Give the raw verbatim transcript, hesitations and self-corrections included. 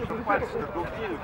Еще пальцы-то крупнеют.